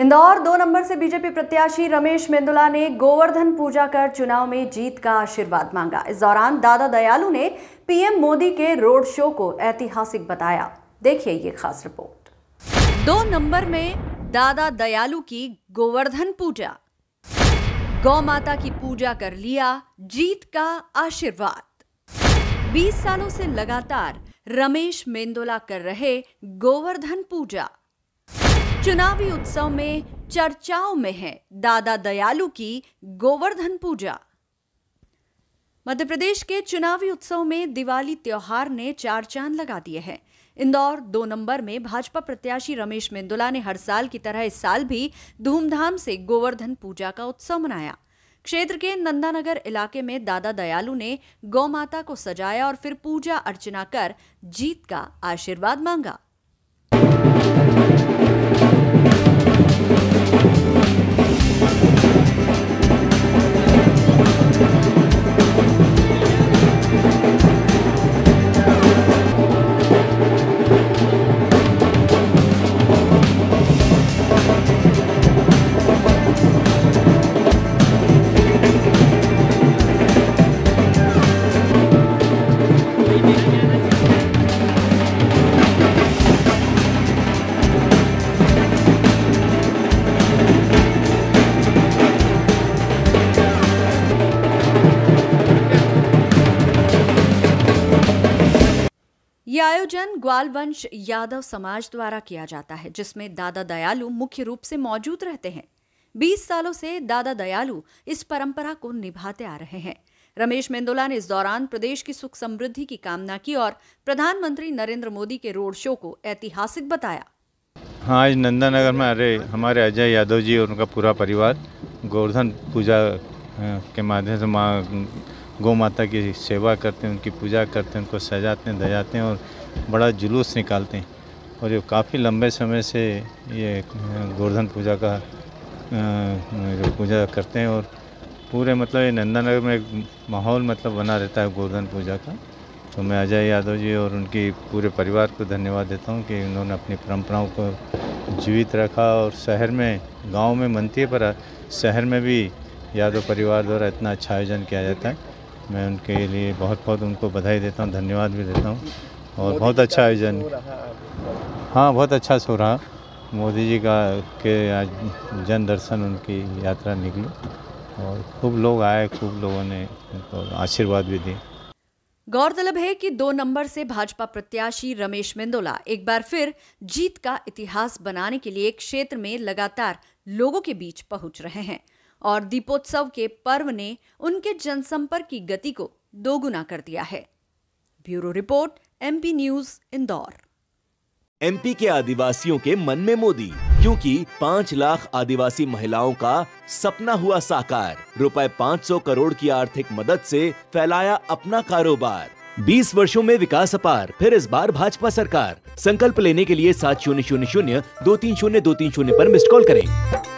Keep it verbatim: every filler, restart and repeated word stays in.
इंदौर दो नंबर से बीजेपी प्रत्याशी रमेश मेंदोला ने गोवर्धन पूजा कर चुनाव में जीत का आशीर्वाद मांगा। इस दौरान दादा दयालु ने पीएम मोदी के रोड शो को ऐतिहासिक बताया। देखिए ये खास रिपोर्ट। दो नंबर में दादा दयालु की गोवर्धन पूजा, गौ माता की पूजा कर लिया जीत का आशीर्वाद। बीस सालों से लगातार रमेश मेंदोला कर रहे गोवर्धन पूजा। चुनावी उत्सव में चर्चाओं में है दादा दयालु की गोवर्धन पूजा। मध्य प्रदेश के चुनावी उत्सव में दिवाली त्योहार ने चार चांद लगा दिए हैं। इंदौर दो नंबर में भाजपा प्रत्याशी रमेश मेंदोला ने हर साल की तरह इस साल भी धूमधाम से गोवर्धन पूजा का उत्सव मनाया। क्षेत्र के नंदानगर इलाके में दादा दयालु ने गौ माता को सजाया और फिर पूजा अर्चना कर जीत का आशीर्वाद मांगा। यह आयोजन ग्वाल वंश यादव समाज द्वारा किया जाता है, जिसमें दादा दयालु मुख्य रूप से मौजूद रहते हैं। बीस सालों से दादा दयालु इस परंपरा को निभाते आ रहे हैं। रमेश मेंदोला ने इस दौरान प्रदेश की सुख समृद्धि की कामना की और प्रधानमंत्री नरेंद्र मोदी के रोड शो को ऐतिहासिक बताया। हाँ, आज नंदानगर में अरे हमारे अजय यादव जी और उनका पूरा परिवार गोवर्धन पूजा के माध्यम से माँ गौ माता की सेवा करते हैं, उनकी पूजा करते हैं, उनको सजाते हैं, दजाते हैं और बड़ा जुलूस निकालते हैं। और ये काफ़ी लंबे समय से ये गोवर्धन पूजा का पूजा करते हैं और पूरे मतलब ये नंदानगर में एक माहौल मतलब बना रहता है गोवर्धन पूजा का। तो मैं अजय यादव जी और उनकी पूरे परिवार को धन्यवाद देता हूँ कि उन्होंने अपनी परंपराओं को जीवित रखा और शहर में, गाँव में मनती है पर शहर में भी यादव परिवार द्वारा इतना अच्छा आयोजन किया जाता है। मैं उनके लिए बहुत बहुत उनको बधाई देता हूँ, धन्यवाद भी देता हूँ और बहुत अच्छा आयोजन। हाँ, बहुत अच्छा सो रहा। मोदी जी का के आज जन दर्शन उनकी यात्रा निकली और खूब लोग आए, खूब लोगों ने उनको आशीर्वाद भी दिए। गौरतलब है कि दो नंबर से भाजपा प्रत्याशी रमेश मेंदोला एक बार फिर जीत का इतिहास बनाने के लिए क्षेत्र में लगातार लोगों के बीच पहुँच रहे हैं और दीपोत्सव के पर्व ने उनके जनसंपर्क की गति को दोगुना कर दिया है। Bureau report, MP news, Indore. MP के आदिवासियों के मन में मोदी, क्योंकि पाँच लाख आदिवासी महिलाओं का सपना हुआ साकार। रुपए पाँच सौ करोड़ की आर्थिक मदद से फैलाया अपना कारोबार। बीस वर्षों में विकास अपार। फिर इस बार भाजपा सरकार। संकल्प लेने के लिए सात शून्य शून्य शून्य दो तीन शून्य दो तीन शून्य पर मिस्ड कॉल करें।